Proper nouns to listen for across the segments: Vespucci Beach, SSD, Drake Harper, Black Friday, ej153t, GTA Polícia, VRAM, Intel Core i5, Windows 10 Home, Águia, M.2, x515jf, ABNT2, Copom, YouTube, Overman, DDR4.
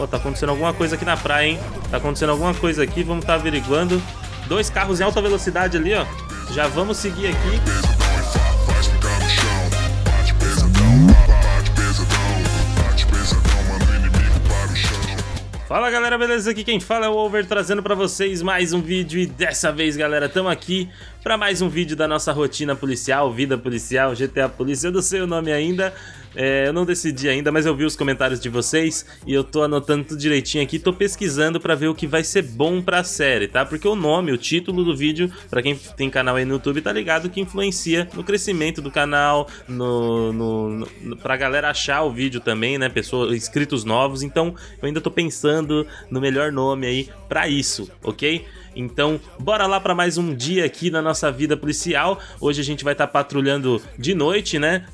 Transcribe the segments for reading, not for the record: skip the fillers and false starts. Ó, tá acontecendo alguma coisa aqui na praia, hein? Tá acontecendo alguma coisa aqui, vamos tá averiguando. Dois carros em alta velocidade ali, ó. Já vamos seguir aqui. Fala galera, beleza? Aqui quem fala é o Over, trazendo pra vocês mais um vídeo. E dessa vez, galera, estamos aqui pra mais um vídeo da nossa rotina policial, vida policial, GTA Polícia. Eu não sei o nome ainda, eu não decidi ainda, mas eu vi os comentários de vocês e eu tô anotando tudo direitinho aqui, tô pesquisando pra ver o que vai ser bom pra série, tá? Porque o nome, o título do vídeo, pra quem tem canal aí no YouTube, tá ligado que influencia no crescimento do canal, pra galera achar o vídeo também, né? Pessoas, inscritos novos, então eu ainda tô pensando no melhor nome aí pra isso, ok? Então, bora lá pra mais um dia aqui na nossa vida policial. Hoje a gente vai estar patrulhando de noite, né?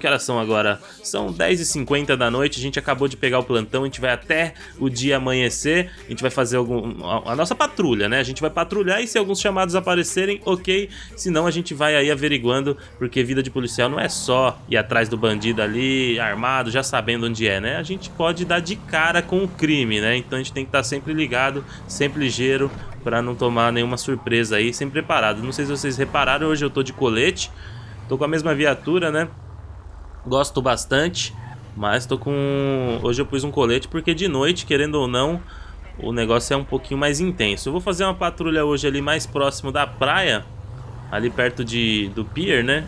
Que horas são agora? São 10h50 da noite, a gente acabou de pegar o plantão, a gente vai até o dia amanhecer, a gente vai fazer a nossa patrulha, né? A gente vai patrulhar e se alguns chamados aparecerem, ok, senão a gente vai aí averiguando, porque vida de policial não é só ir atrás do bandido ali, armado, já sabendo onde é, né? A gente pode dar de cara com o crime, né? Então a gente tem que estar sempre ligado, sempre ligeiro, pra não tomar nenhuma surpresa aí, sempre preparado. Não sei se vocês repararam, hoje eu tô de colete, tô com a mesma viatura, né? Gosto bastante, mas tô com... Hoje eu pus um colete porque de noite, querendo ou não, o negócio é um pouquinho mais intenso. Eu vou fazer uma patrulha hoje ali mais próximo da praia, ali perto do pier, né?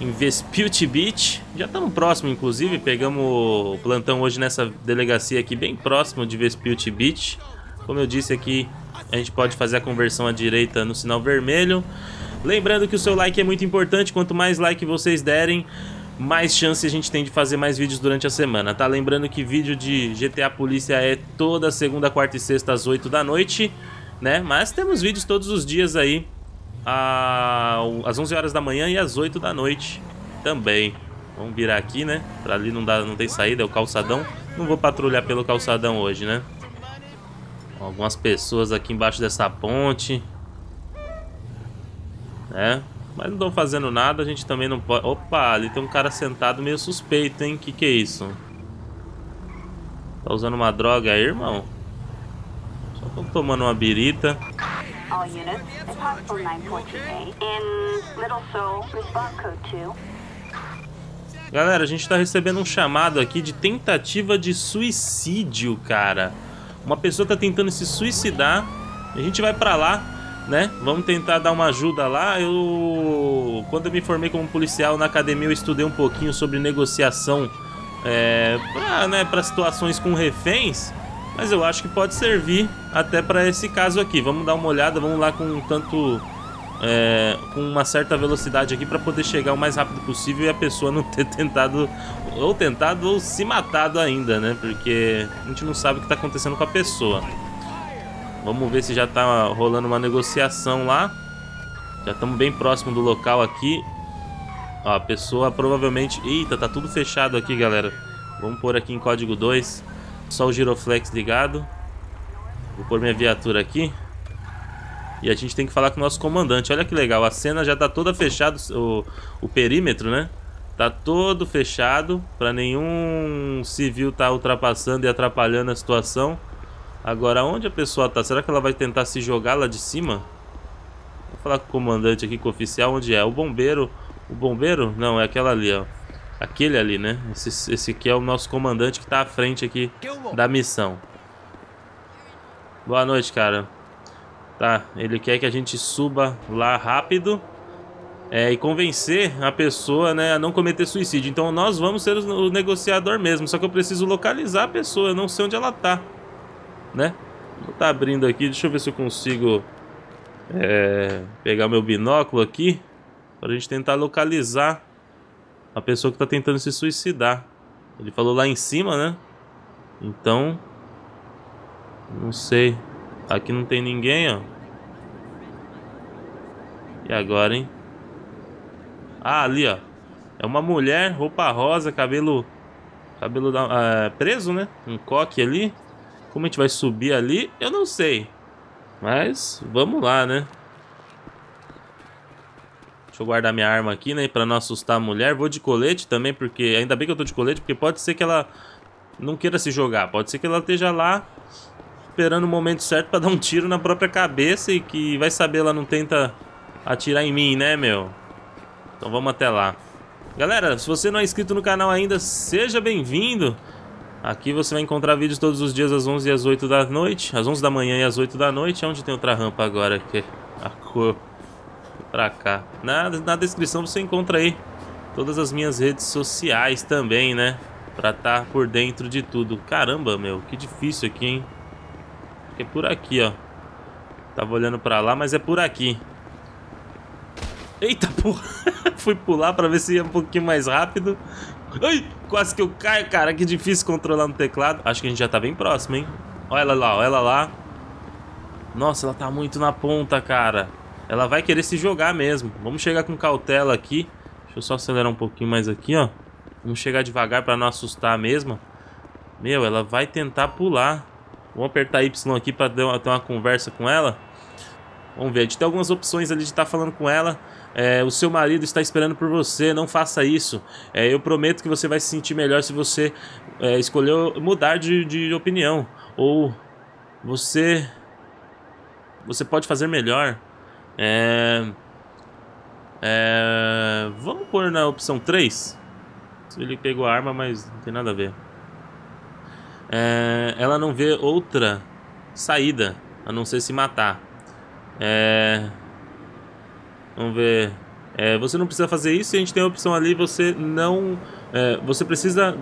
Em Vespucci Beach. Já estamos próximo, inclusive, pegamos o plantão hoje nessa delegacia aqui bem próximo de Vespucci Beach. Como eu disse aqui, a gente pode fazer a conversão à direita no sinal vermelho. Lembrando que o seu like é muito importante. Quanto mais like vocês derem, mais chance a gente tem de fazer mais vídeos durante a semana, tá? Lembrando que vídeo de GTA Polícia é toda segunda, quarta e sexta às 8 da noite, né? Mas temos vídeos todos os dias aí, às 11 horas da manhã e às 8 da noite também. Vamos virar aqui, né? Pra ali não tem saída, é o calçadão. Não vou patrulhar pelo calçadão hoje, né? Algumas pessoas aqui embaixo dessa ponte, né? Mas não estão fazendo nada, a gente também não pode... Opa, ali tem um cara sentado meio suspeito, hein? Que é isso? Tá usando uma droga aí, irmão? Só estão tomando uma birita. All units, it's hospital 9.8 in Little Seoul, response code 2. Galera, a gente tá recebendo um chamado aqui de tentativa de suicídio, cara. Uma pessoa tá tentando se suicidar. A gente vai pra lá, né? Vamos tentar dar uma ajuda lá. Quando eu me formei como policial na academia, eu estudei um pouquinho sobre negociação pra situações com reféns. Mas eu acho que pode servir até pra esse caso aqui. Vamos dar uma olhada, vamos lá com uma certa velocidade aqui pra poder chegar o mais rápido possível e a pessoa não ter tentado ou se matado ainda, né? Porque a gente não sabe o que tá acontecendo com a pessoa. Vamos ver se já tá rolando uma negociação lá. Já estamos bem próximo do local aqui. Ó, a pessoa provavelmente... Eita, tá tudo fechado aqui, galera. Vamos pôr aqui em código 2. Só o giroflex ligado. Vou pôr minha viatura aqui. E a gente tem que falar com o nosso comandante. Olha que legal, a cena já tá toda fechada, o perímetro, né? Tá todo fechado, pra nenhum civil tá ultrapassando e atrapalhando a situação. Agora, onde a pessoa tá? Será que ela vai tentar se jogar lá de cima? Vou falar com o comandante aqui, com o oficial, onde é? O bombeiro. O bombeiro? Não, é aquela ali, ó. Aquele ali, né? Esse aqui é o nosso comandante que tá à frente aqui da missão. Boa noite, cara. Tá, ele quer que a gente suba lá rápido e convencer a pessoa, né, a não cometer suicídio. Então nós vamos ser o negociador mesmo. Só que eu preciso localizar a pessoa, eu não sei onde ela tá, né? Vou tá abrindo aqui, deixa eu ver se eu consigo pegar meu binóculo aqui pra gente tentar localizar a pessoa que tá tentando se suicidar. Ele falou lá em cima, né? Então, não sei. Aqui não tem ninguém, ó. E agora, hein? Ah, ali, ó. É uma mulher, roupa rosa, cabelo preso, né? Um coque ali. Como a gente vai subir ali? Eu não sei. Mas vamos lá, né? Deixa eu guardar minha arma aqui, né? Pra não assustar a mulher. Vou de colete também, porque... Ainda bem que eu tô de colete, porque pode ser que ela não queira se jogar. Pode ser que ela esteja lá esperando o momento certo pra dar um tiro na própria cabeça e que vai saber, ela não tenta atirar em mim, né, meu? Então vamos até lá. Galera, se você não é inscrito no canal ainda, seja bem-vindo. Aqui você vai encontrar vídeos todos os dias às 11 e às 8 da noite. Às 11 da manhã e às 8 da noite. Onde tem outra rampa agora que a cor pra cá. Na descrição você encontra aí todas as minhas redes sociais também, né? Pra estar por dentro de tudo. Caramba, meu, que difícil aqui, hein? É por aqui, ó. Tava olhando pra lá, mas é por aqui. Eita, porra. Fui pular pra ver se ia um pouquinho mais rápido. Ai, quase que eu caio, cara. Que difícil controlar no teclado. Acho que a gente já tá bem próximo, hein? Olha ela lá, olha ela lá. Nossa, ela tá muito na ponta, cara. Ela vai querer se jogar mesmo. Vamos chegar com cautela aqui. Deixa eu só acelerar um pouquinho mais aqui, ó. Vamos chegar devagar pra não assustar mesmo. Meu, ela vai tentar pular. Vou apertar Y aqui pra ter uma conversa com ela. Vamos ver, a gente tem algumas opções ali de estar falando com ela. O seu marido está esperando por você, não faça isso. Eu prometo que você vai se sentir melhor se você escolher mudar de opinião. Ou você pode fazer melhor. Vamos pôr na opção 3. Ele pegou a arma, mas não tem nada a ver. Ela não vê outra saída a não ser se matar. Vamos ver. Você não precisa fazer isso. A gente tem a opção ali. Você não. Você precisa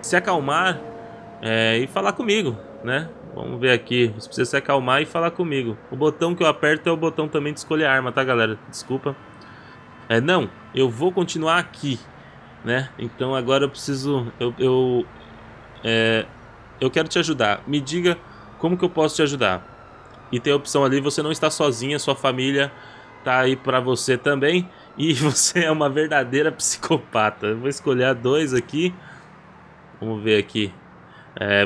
se acalmar e falar comigo, né? Vamos ver aqui. Você precisa se acalmar e falar comigo. O botão que eu aperto é o botão também de escolher a arma, tá, galera? Desculpa. Não. Eu vou continuar aqui, né? Então agora eu preciso. Eu quero te ajudar. Me diga como que eu posso te ajudar. E tem a opção ali, você não está sozinha, sua família tá aí pra você também. E você é uma verdadeira psicopata. Eu vou escolher a 2 aqui. Vamos ver aqui.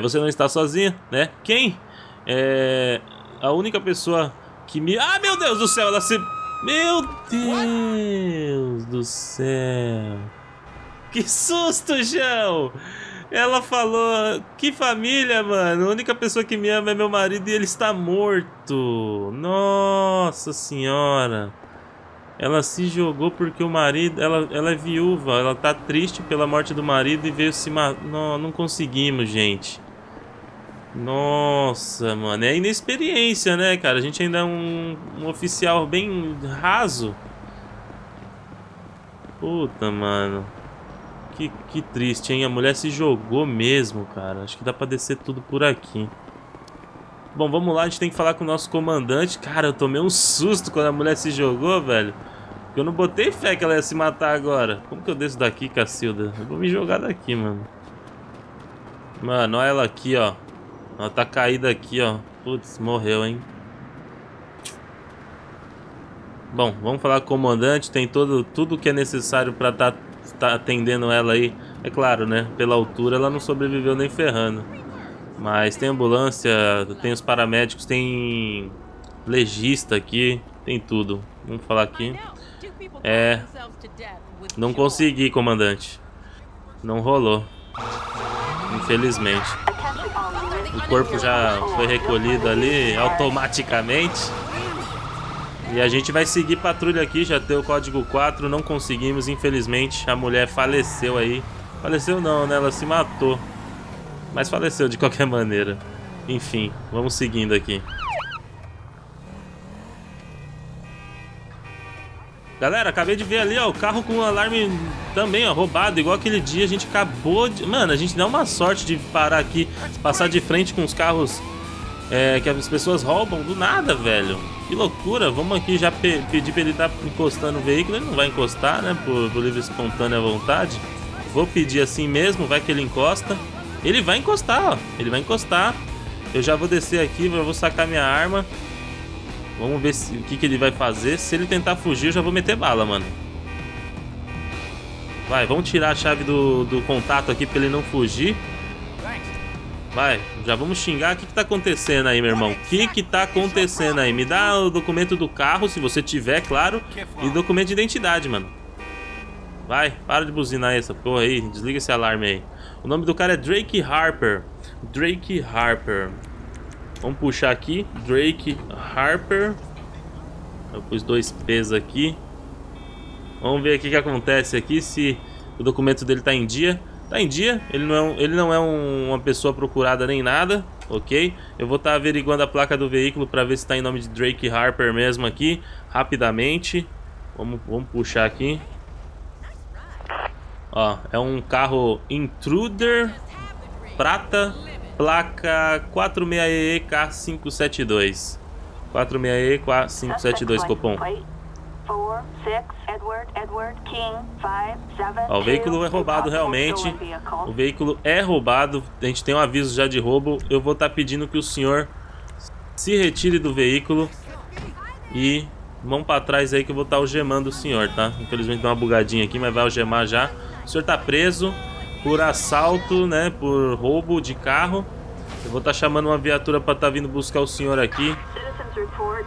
Você não está sozinha, né? Quem? A única pessoa que me... Ah, meu Deus do céu, ela se... Meu Deus do céu. Que susto, João! Ela falou, que família, mano. A única pessoa que me ama é meu marido e ele está morto. Nossa senhora. Ela se jogou porque o marido... Ela é viúva, ela tá triste pela morte do marido e veio se matar. Não conseguimos, gente. Nossa, mano. É inexperiência, né, cara? A gente ainda é um oficial bem raso. Puta, mano. Que triste, hein? A mulher se jogou mesmo, cara. Acho que dá pra descer tudo por aqui. Bom, vamos lá. A gente tem que falar com o nosso comandante. Cara, eu tomei um susto quando a mulher se jogou, velho. Porque eu não botei fé que ela ia se matar agora. Como que eu desço daqui, Cacilda? Eu vou me jogar daqui, mano. Mano, olha ela aqui, ó. Ela tá caída aqui, ó. Putz, morreu, hein? Bom, vamos falar com o comandante. Tem tudo que é necessário pra tá atendendo ela aí. É claro, né? Pela altura ela não sobreviveu nem ferrando. Mas tem ambulância, tem os paramédicos, tem legista aqui, tem tudo. Vamos falar aqui. Não consegui, comandante. Não rolou. Infelizmente. O corpo já foi recolhido ali automaticamente. E a gente vai seguir patrulha aqui, já tem o código 4, não conseguimos, infelizmente. A mulher faleceu aí. Faleceu não, né? Ela se matou. Mas faleceu de qualquer maneira. Enfim, vamos seguindo aqui. Galera, acabei de ver ali, ó, o carro com alarme também, ó, roubado. Igual aquele dia, a gente acabou de... Mano, a gente dá uma sorte de parar aqui, passar de frente com os carros... que as pessoas roubam do nada, velho. Que loucura. Vamos aqui já pedir pra ele estar encostando o veículo. Ele não vai encostar, né? Por livre e espontânea vontade. Vou pedir assim mesmo. Vai que ele encosta. Ele vai encostar, ó. Ele vai encostar. Eu já vou descer aqui. Eu vou sacar minha arma. Vamos ver o que ele vai fazer. Se ele tentar fugir, eu já vou meter bala, mano. Vai, vamos tirar a chave do contato aqui pra ele não fugir. Vai, já vamos xingar. O que tá acontecendo aí, meu irmão? O que tá acontecendo aí? Me dá o documento do carro, se você tiver, claro. E documento de identidade, mano. Vai, para de buzinar essa porra aí. Desliga esse alarme aí. O nome do cara é Drake Harper. Drake Harper. Vamos puxar aqui. Drake Harper. Eu pus dois P's aqui. Vamos ver aqui o que acontece aqui, se o documento dele tá em dia. Tá em dia, ele não é uma pessoa procurada nem nada, ok? Eu vou estar averiguando a placa do veículo para ver se tá em nome de Drake Harper mesmo aqui, rapidamente. Vamos puxar aqui. Ó, é um carro Intruder prata, placa 46EK572. 46EK572, Copom. Ó, o veículo é roubado realmente. O veículo é roubado. A gente tem um aviso já de roubo. Eu vou estar pedindo que o senhor se retire do veículo. E mão pra trás aí que eu vou estar algemando o senhor, tá? Infelizmente deu uma bugadinha aqui, mas vai algemar já. O senhor tá preso por assalto, né? Por roubo de carro. Eu vou estar chamando uma viatura pra estar vindo buscar o senhor aqui.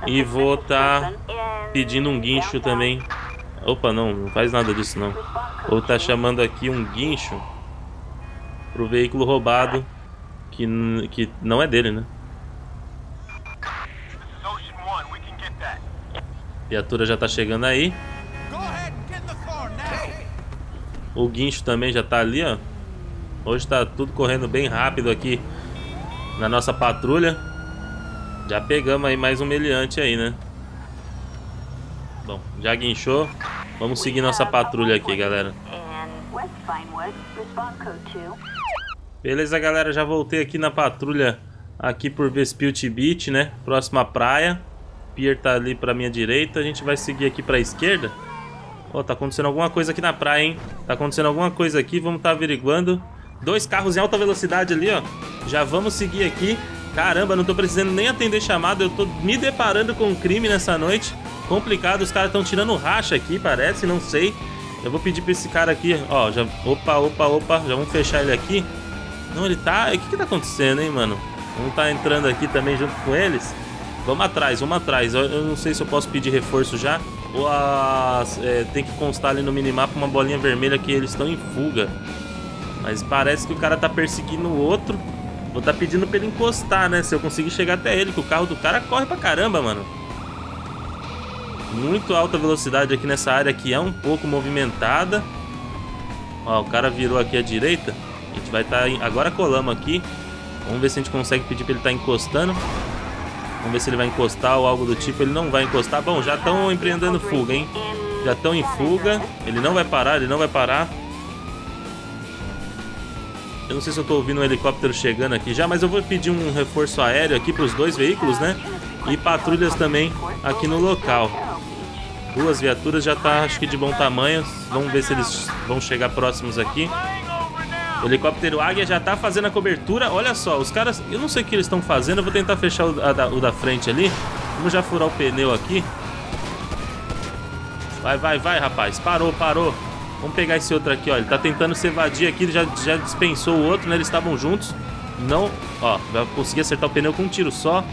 E vou estar pedindo um guincho também. Opa, não faz nada disso não. Vou estar chamando aqui um guincho pro veículo roubado, que não é dele, né? A viatura já tá chegando aí. O guincho também já tá ali, ó. Hoje tá tudo correndo bem rápido aqui na nossa patrulha. Já pegamos aí mais um meliante aí, né? Bom, já guinchou. Vamos seguir nossa patrulha aqui, galera. Beleza, galera. Já voltei aqui na patrulha. Aqui por Vespucci Beach, né? Próxima praia. O pier tá ali pra minha direita. A gente vai seguir aqui pra esquerda. Ó, tá acontecendo alguma coisa aqui na praia, hein? Tá acontecendo alguma coisa aqui. Vamos tá averiguando. Dois carros em alta velocidade ali, ó. Já vamos seguir aqui. Caramba, não tô precisando nem atender chamado. Eu tô me deparando com um crime nessa noite. Complicado, os caras estão tirando racha aqui, parece, não sei. Eu vou pedir pra esse cara aqui, ó, já... Opa, já vamos fechar ele aqui. Não, ele tá... O que que tá acontecendo, hein, mano? Vamos tá entrando aqui também junto com eles. Vamos atrás, vamos atrás. Eu não sei se eu posso pedir reforço já. Ou tem que constar ali no minimapa uma bolinha vermelha que eles estão em fuga. Mas parece que o cara tá perseguindo o outro. Vou tá pedindo pra ele encostar, né? Se eu conseguir chegar até ele, que o carro do cara corre pra caramba, mano. Muito alta velocidade aqui nessa área que é um pouco movimentada. Ó, o cara virou aqui à direita. A gente vai tá... Agora colamos aqui. Vamos ver se a gente consegue pedir pra ele tá encostando. Vamos ver se ele vai encostar ou algo do tipo. Ele não vai encostar. Bom, já estão empreendendo fuga, hein? Já estão em fuga. Ele não vai parar, ele não vai parar. Eu não sei se eu tô ouvindo um helicóptero chegando aqui já, mas eu vou pedir um reforço aéreo aqui pros dois veículos, né? E patrulhas também aqui no local. Duas viaturas já tá, acho que de bom tamanho. Vamos ver se eles vão chegar próximos aqui. O helicóptero Águia já tá fazendo a cobertura. Olha só, os caras... Eu não sei o que eles estão fazendo. Eu vou tentar fechar o da frente ali. Vamos já furar o pneu aqui. Vai, rapaz. Parou. Vamos pegar esse outro aqui, ó. Ele tá tentando se evadir aqui, ele já dispensou o outro, né? Eles estavam juntos. Não, ó, vai conseguir acertar o pneu com um tiro só.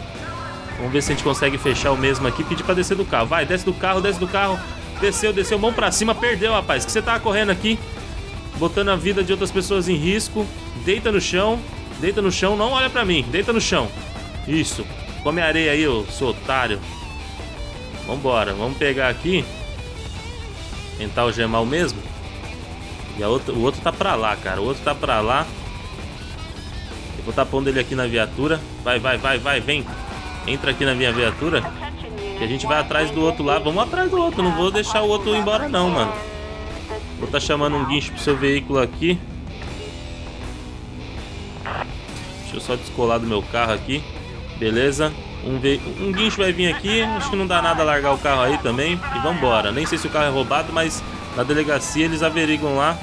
Vamos ver se a gente consegue fechar o mesmo aqui. Pedir pra descer do carro. Vai, desce do carro. Desceu, mão pra cima, perdeu, rapaz. Que você tava correndo aqui, botando a vida de outras pessoas em risco. Deita no chão, não olha pra mim. Deita no chão. Isso. Come areia aí, ô, seu otário. Vambora, vamos pegar aqui. Tentar algemar o mesmo. E o outro tá pra lá, cara. O outro tá pra lá. Eu vou tá pondo ele aqui na viatura. Vai, vem. Entra aqui na minha viatura. Que a gente vai atrás do outro lá. Vamos atrás do outro. Não vou deixar o outro ir embora não, mano. Vou tá chamando um guincho pro seu veículo aqui. Deixa eu só descolar do meu carro aqui. Beleza. Um guincho vai vir aqui. Acho que não dá nada largar o carro aí também. E vambora. Nem sei se o carro é roubado, mas na delegacia eles averigam lá.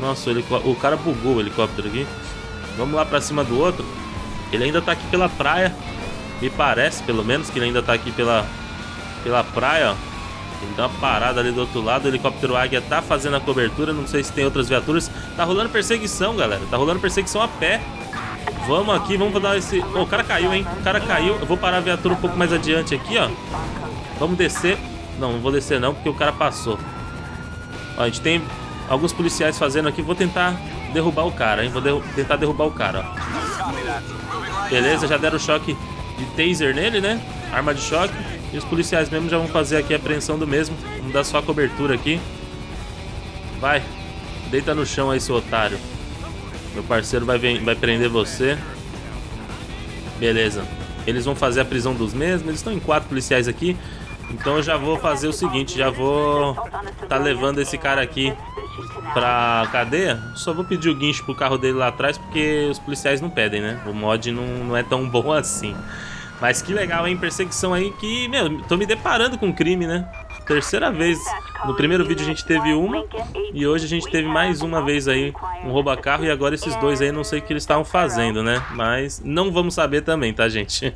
Nossa, o cara bugou o helicóptero aqui. Vamos lá pra cima do outro. Ele ainda tá aqui pela praia. Me parece, pelo menos, que ele ainda tá aqui pela praia, ó. Ele dá uma parada ali do outro lado. O helicóptero Águia tá fazendo a cobertura. Não sei se tem outras viaturas. Tá rolando perseguição, galera. Tá rolando perseguição a pé. Vamos aqui, vamos dar esse... Oh, o cara caiu, hein? O cara caiu. Eu vou parar a viatura um pouco mais adiante aqui, ó. Vamos descer. Não vou descer não, porque o cara passou. Ó, a gente tem alguns policiais fazendo aqui. Vou tentar derrubar o cara, hein? Vou tentar derrubar o cara, ó. Beleza, já deram choque de taser nele, né? Arma de choque. E os policiais mesmo já vão fazer aqui a apreensão do mesmo. Vamos dar só a cobertura aqui. Vai. Deita no chão aí, seu otário. Meu parceiro vai prender você. Beleza. Eles vão fazer a prisão dos mesmos. Eles estão em 4 policiais aqui. Então eu já vou fazer o seguinte. Já vou tá levando esse cara aqui pra cadeia. Só vou pedir o guincho pro carro dele lá atrás, porque os policiais não pedem, né? O mod não é tão bom assim. Mas que legal, hein? Perseguição aí que, meu, tô me deparando com crime, né? Terceira vez. No primeiro vídeo a gente teve uma e hoje a gente teve mais uma vez aí um rouba-carro, e agora esses dois aí não sei o que eles estavam fazendo, né? Mas não vamos saber também, tá, gente?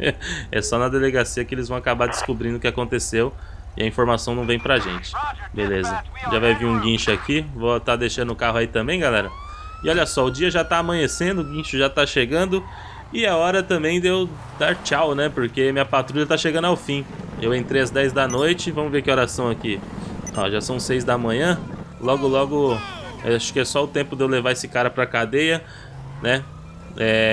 É só na delegacia que eles vão acabar descobrindo o que aconteceu e a informação não vem pra gente. Beleza. Já vai vir um guincho aqui. Vou tá deixando o carro aí também, galera. E olha só, o dia já tá amanhecendo, o guincho já tá chegando. E a hora também de eu dar tchau, né? Porque minha patrulha tá chegando ao fim. Eu entrei às 10 da noite. Vamos ver que horas são aqui. Ó, já são 6 da manhã. Logo, logo... Acho que é só o tempo de eu levar esse cara pra cadeia, né?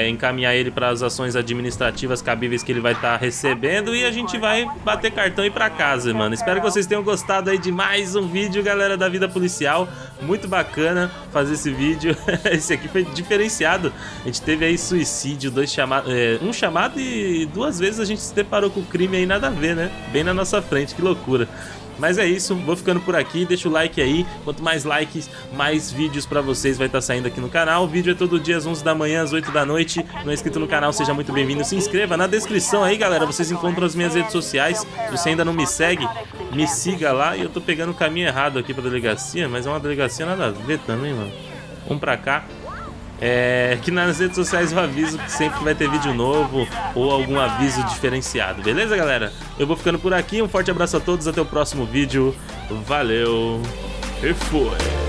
Encaminhar ele para as ações administrativas cabíveis que ele vai estar recebendo. E a gente vai bater cartão e ir pra casa, mano. Espero que vocês tenham gostado aí de mais um vídeo, galera, da vida policial. Muito bacana fazer esse vídeo. Esse aqui foi diferenciado. A gente teve aí suicídio, 1 chamado e 2 vezes a gente se deparou com o crime aí, nada a ver, né? Bem na nossa frente, que loucura. Mas é isso, vou ficando por aqui, deixa o like aí. Quanto mais likes, mais vídeos pra vocês vai estar saindo aqui no canal. O vídeo é todo dia às 11 da manhã, às 8 da noite. Não é inscrito no canal, seja muito bem-vindo. Se inscreva na descrição aí, galera. Vocês encontram as minhas redes sociais. Se você ainda não me segue, me siga lá. E eu tô pegando o caminho errado aqui pra delegacia, mas é uma delegacia nada a ver também, mano. Vamos pra cá. Que nas redes sociais eu aviso que sempre vai ter vídeo novo ou algum aviso diferenciado, beleza, galera? Eu vou ficando por aqui, um forte abraço a todos, até o próximo vídeo, valeu e fui!